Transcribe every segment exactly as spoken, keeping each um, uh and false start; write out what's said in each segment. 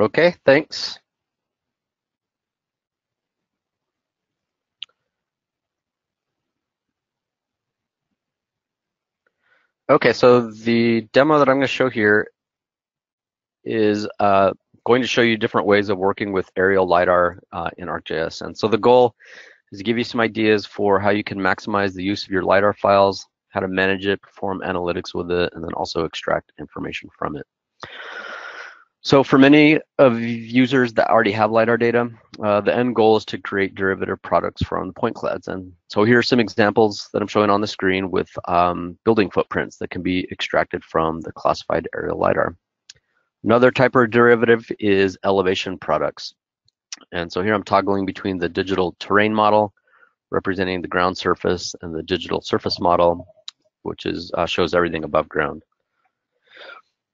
Okay, thanks. Okay, so the demo that I'm going to show here is uh, going to show you different ways of working with aerial LiDAR uh, in ArcGIS. And so the goal is to give you some ideas for how you can maximize the use of your LiDAR files, how to manage it, perform analytics with it, and then also extract information from it. So for many of users that already have LiDAR data, uh, the end goal is to create derivative products from point clouds. And so here are some examples that I'm showing on the screen with um, building footprints that can be extracted from the classified aerial LiDAR. Another type of derivative is elevation products. And so here I'm toggling between the digital terrain model, representing the ground surface, and the digital surface model, which is uh, shows everything above ground.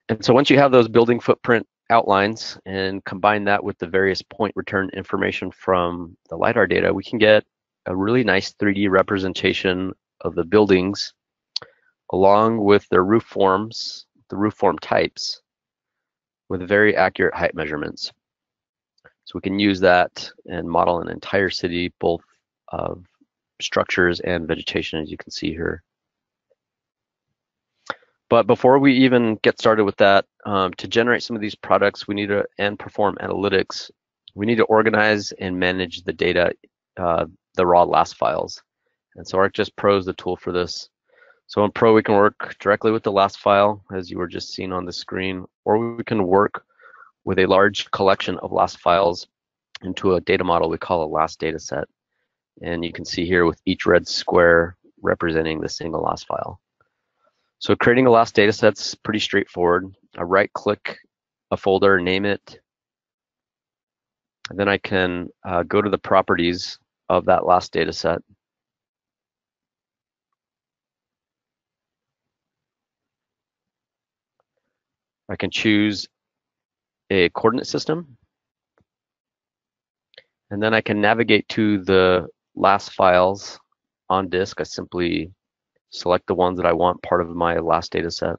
And so once you have those building footprint outlines and combine that with the various point return information from the LiDAR data, we can get a really nice three D representation of the buildings along with their roof forms, the roof form types, with very accurate height measurements. So we can use that and model an entire city, both of structures and vegetation, as you can see here. But before we even get started with that, um, to generate some of these products, we need to, and perform analytics, we need to organize and manage the data, uh, the raw L A S files. And so ArcGIS Pro is the tool for this. So in Pro, we can work directly with the L A S file, as you were just seeing on the screen, or we can work with a large collection of L A S files into a data model we call a L A S dataset. And you can see here with each red square representing the single L A S file. So creating a L A S dataset is pretty straightforward. I right-click a folder, name it, and then I can uh, go to the properties of that L A S dataset. I can choose a coordinate system, and then I can navigate to the L A S files on disk. I simply select the ones that I want part of my L A S data set,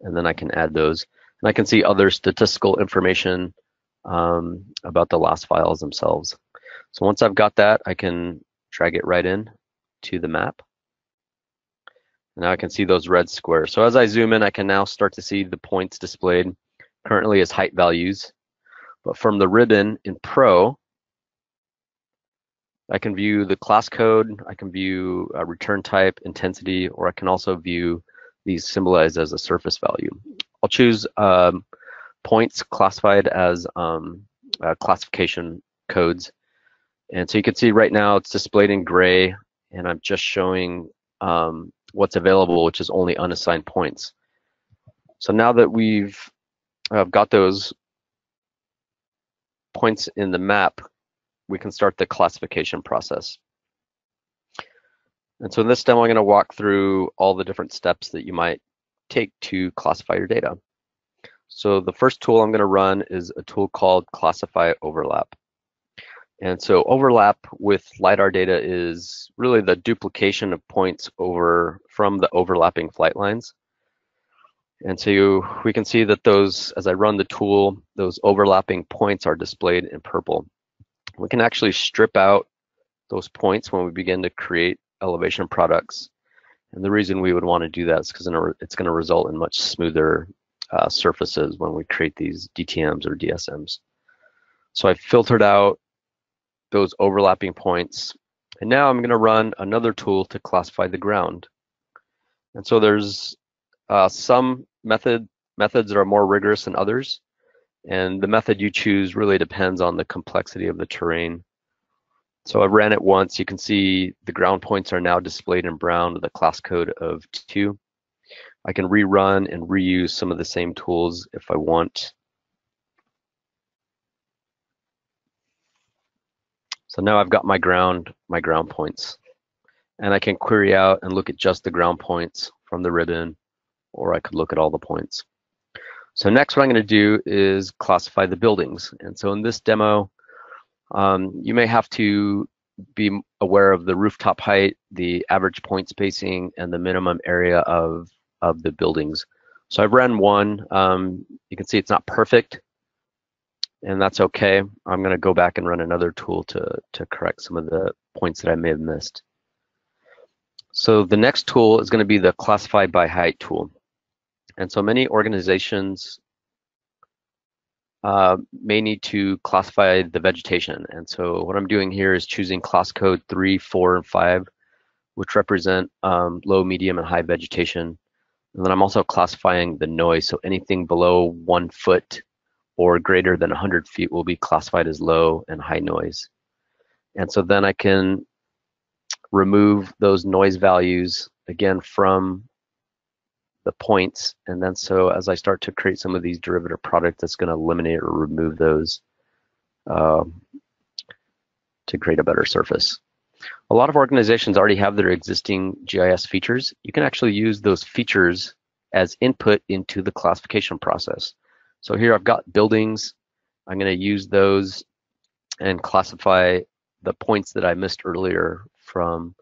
and then I can add those. And I can see other statistical information um, about the L A S files themselves. So once I've got that, I can drag it right in to the map. Now I can see those red squares. So as I zoom in, I can now start to see the points displayed currently as height values. But from the ribbon in Pro, I can view the class code, I can view uh, return type, intensity, or I can also view these symbolized as a surface value. I'll choose um, points classified as um, uh, classification codes. And so you can see right now it's displayed in gray, and I'm just showing um, what's available, which is only unassigned points. So now that we've uh, got those points in the map, we can start the classification process. And so in this demo, I'm going to walk through all the different steps that you might take to classify your data. So the first tool I'm going to run is a tool called Classify Overlap. And so overlap with LiDAR data is really the duplication of points over from the overlapping flight lines. And so you, we can see that those, as I run the tool, those overlapping points are displayed in purple. We can actually strip out those points when we begin to create elevation products. And the reason we would want to do that is because it's going to result in much smoother uh, surfaces when we create these D T Ms or D S Ms. So I filtered out those overlapping points. And now I'm going to run another tool to classify the ground. And so there's uh, some method methods that are more rigorous than others. And the method you choose really depends on the complexity of the terrain. So I ran it once. You can see the ground points are now displayed in brown with a class code of two. I can rerun and reuse some of the same tools if I want. So now I've got my ground, my ground points. And I can query out and look at just the ground points from the ribbon, or I could look at all the points. So next, what I'm going to do is classify the buildings. And so in this demo, um, you may have to be aware of the rooftop height, the average point spacing, and the minimum area of, of the buildings. So I've ran one. Um, you can see it's not perfect, and that's okay. I'm going to go back and run another tool to, to correct some of the points that I may have missed. So the next tool is going to be the classify by height tool. And so many organizations uh, may need to classify the vegetation. And so what I'm doing here is choosing class code three, four, and five, which represent um, low, medium, and high vegetation. And then I'm also classifying the noise. So anything below one foot or greater than one hundred feet will be classified as low and high noise. And so then I can remove those noise values again from the points. And then so as I start to create some of these derivative products, that's going to eliminate or remove those um, to create a better surface. A lot of organizations already have their existing G I S features. You can actually use those features as input into the classification process. So here I've got buildings. I'm going to use those and classify the points that I missed earlier from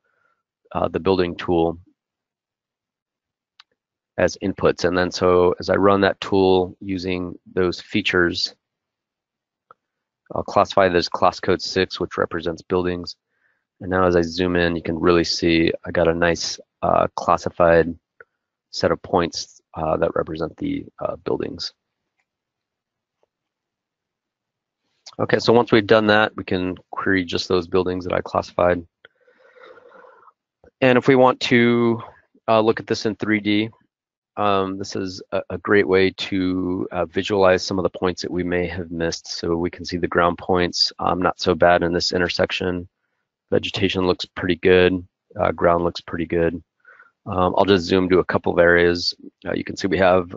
uh, the building tool as inputs. And then so as I run that tool using those features, I'll classify this class code six, which represents buildings. And now as I zoom in, you can really see I got a nice uh, classified set of points uh, that represent the uh, buildings. Okay, so once we've done that, we can query just those buildings that I classified. And if we want to uh, look at this in three D, um, this is a, a great way to uh, visualize some of the points that we may have missed. So we can see the ground points. Um, not so bad in this intersection. Vegetation looks pretty good. Uh, ground looks pretty good. Um, I'll just zoom to a couple of areas. Uh, you can see we have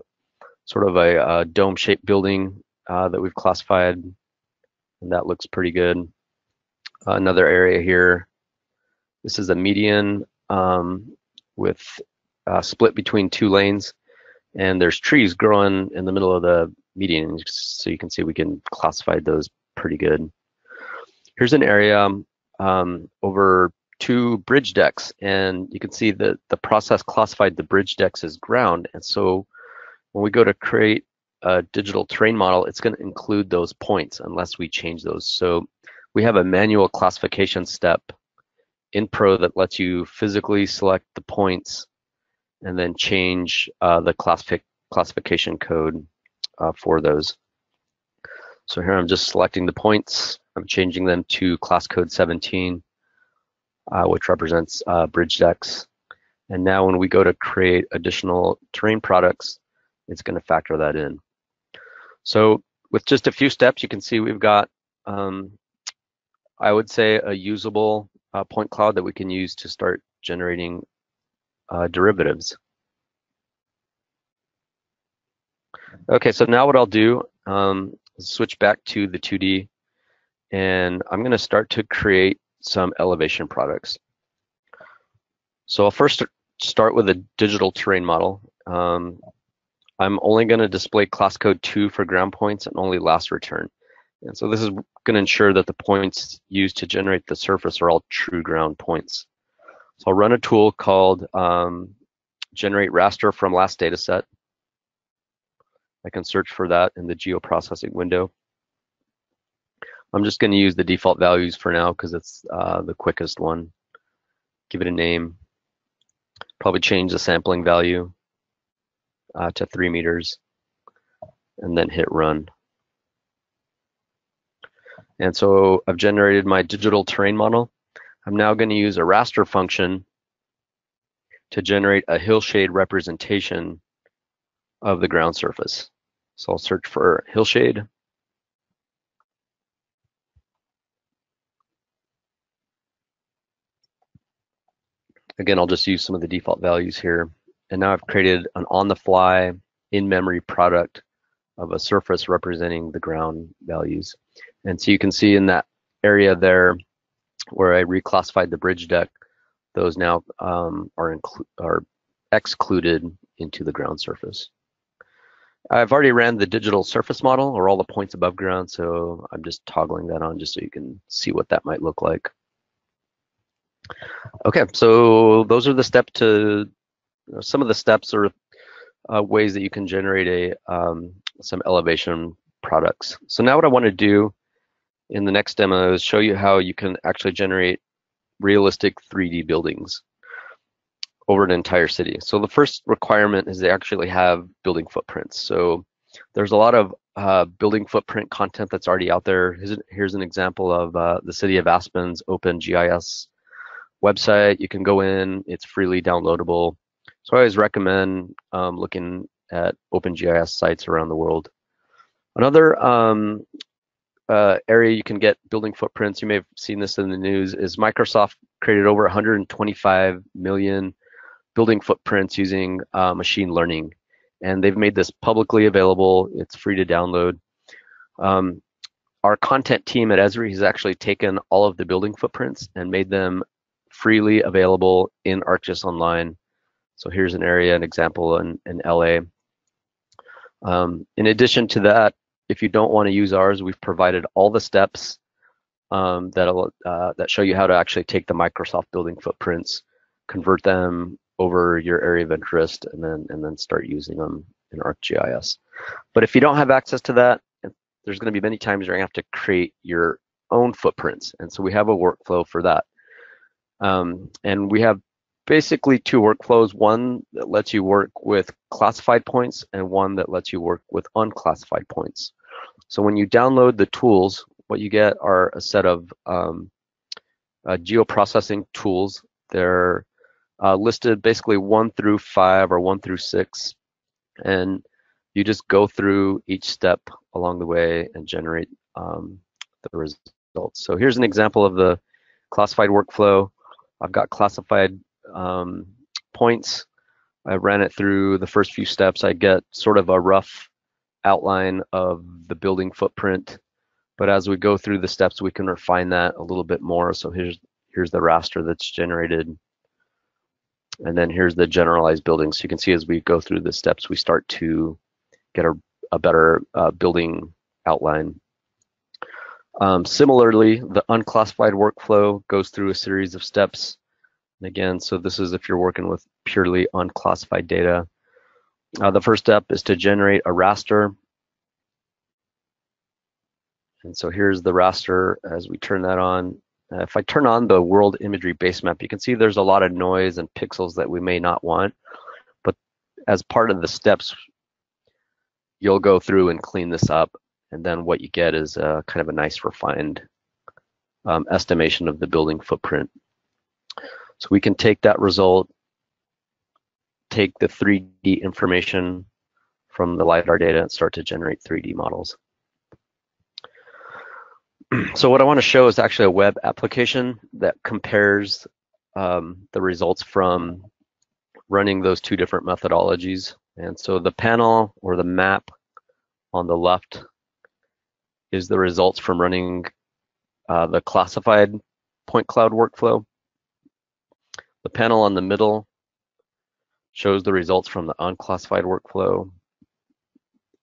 sort of a, a dome-shaped building uh, that we've classified, and that looks pretty good. Uh, another area here. This is a median um, with uh, split between two lanes, and there's trees growing in the middle of the median. So you can see we can classify those pretty good. Here's an area um, over two bridge decks, and you can see that the process classified the bridge decks as ground. And so when we go to create a digital terrain model, it's going to include those points unless we change those. So we have a manual classification step in Pro that lets you physically select the points and then change uh, the classific classification code uh, for those. So here I'm just selecting the points. I'm changing them to class code seventeen, uh, which represents uh, bridge decks. And now when we go to create additional terrain products, it's going to factor that in. So with just a few steps, you can see we've got, um, I would say, a usable Uh, point cloud that we can use to start generating uh, derivatives. Okay, so now what I'll do um, is switch back to the two D, and I'm going to start to create some elevation products. So I'll first start with a digital terrain model. Um, I'm only going to display class code two for ground points and only last return. And so this is going to ensure that the points used to generate the surface are all true ground points. So I'll run a tool called um, Generate Raster from Last Dataset. I can search for that in the geoprocessing window. I'm just going to use the default values for now because it's uh, the quickest one. Give it a name. Probably change the sampling value uh, to three meters, and then hit run. And so I've generated my digital terrain model. I'm now going to use a raster function to generate a hillshade representation of the ground surface. So I'll search for hillshade. Again, I'll just use some of the default values here. And now I've created an on-the-fly, in-memory product of a surface representing the ground values. And so you can see in that area there where I reclassified the bridge deck, those now um, are, are excluded into the ground surface. I've already ran the digital surface model, or all the points above ground, so I'm just toggling that on just so you can see what that might look like. Okay, so those are the steps to, you know, some of the steps are uh, ways that you can generate a um, some elevation products. So now what I want to do in the next demo is show you how you can actually generate realistic three D buildings over an entire city. So the first requirement is they actually have building footprints. So there's a lot of uh, building footprint content that's already out there. Here's, here's an example of uh, the City of Aspen's Open G I S website. You can go in, it's freely downloadable. So I always recommend um, looking at Open G I S sites around the world. Another um, uh, area you can get building footprints, you may have seen this in the news, is Microsoft created over one hundred twenty-five million building footprints using uh, machine learning. And they've made this publicly available. It's free to download. Um, our content team at Esri has actually taken all of the building footprints and made them freely available in ArcGIS Online. So here's an area, an example in, in L A. Um, in addition to that, if you don't want to use ours, we've provided all the steps um, that'll, uh, that show you how to actually take the Microsoft building footprints, convert them over your area of interest, and then and then start using them in ArcGIS. But if you don't have access to that, there's going to be many times you're going to have to create your own footprints, and so we have a workflow for that. Um, and we have basically two workflows, one that lets you work with classified points and one that lets you work with unclassified points. So when you download the tools, what you get are a set of um, uh, geoprocessing tools. They're Uh, listed basically one through five or one through six, and you just go through each step along the way and generate um, the results. So here's an example of the classified workflow. I've got classified um, points. I ran it through the first few steps. I get sort of a rough outline of the building footprint, but as we go through the steps, we can refine that a little bit more. So here's here's the raster that's generated. And then here's the generalized building. So you can see as we go through the steps, we start to get a, a better uh, building outline. Um, similarly, the unclassified workflow goes through a series of steps. And again, so this is if you're working with purely unclassified data. Uh, the first step is to generate a raster. And so here's the raster as we turn that on. If I turn on the World Imagery Base Map, you can see there's a lot of noise and pixels that we may not want, but as part of the steps, you'll go through and clean this up, and then what you get is a, kind of a nice refined um, estimation of the building footprint. So we can take that result, take the three D information from the LiDAR data and start to generate three D models. So what I want to show is actually a web application that compares um, the results from running those two different methodologies. And so the panel or the map on the left is the results from running uh, the classified point cloud workflow. The panel on the middle shows the results from the unclassified workflow.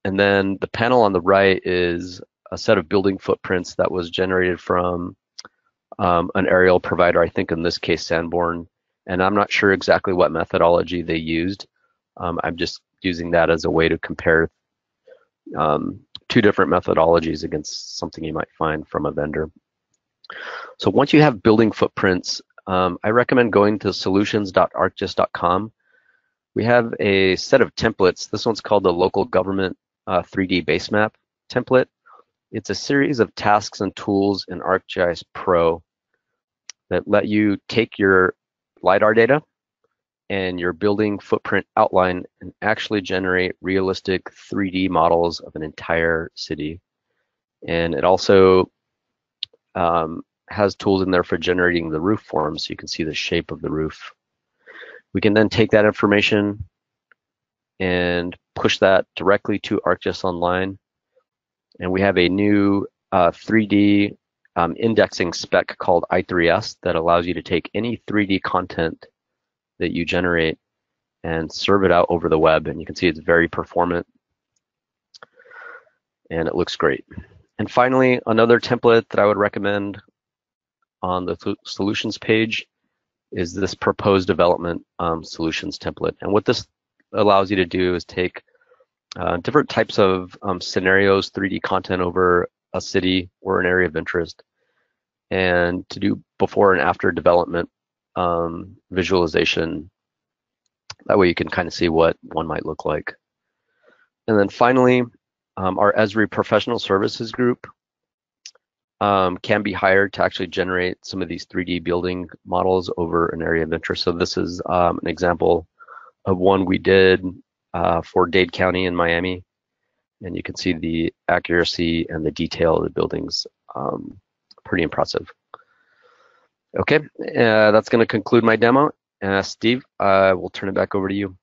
And then the panel on the right is a set of building footprints that was generated from um, an aerial provider, I think in this case Sanborn, and I'm not sure exactly what methodology they used. Um, I'm just using that as a way to compare um, two different methodologies against something you might find from a vendor. So once you have building footprints, um, I recommend going to solutions dot arcgis dot com. We have a set of templates. This one's called the Local Government uh, three D Base Map template. It's a series of tasks and tools in ArcGIS Pro that let you take your LiDAR data and your building footprint outline and actually generate realistic three D models of an entire city. And it also um, has tools in there for generating the roof forms, so you can see the shape of the roof. We can then take that information and push that directly to ArcGIS Online. And we have a new uh, three D um, indexing spec called I three S that allows you to take any three D content that you generate and serve it out over the web. And you can see it's very performant and it looks great. And finally, another template that I would recommend on the solutions page is this proposed development um, solutions template. And what this allows you to do is take uh, different types of um, scenarios, three D content over a city or an area of interest, and to do before and after development um, visualization. That way you can kind of see what one might look like. And then finally, um, our Esri professional services group um, can be hired to actually generate some of these three D building models over an area of interest. So this is um, an example of one we did uh, for Dade County in Miami. And you can see the accuracy and the detail of the buildings, um, pretty impressive. Okay, uh, that's gonna conclude my demo. Uh, Steve, I uh, will turn it back over to you.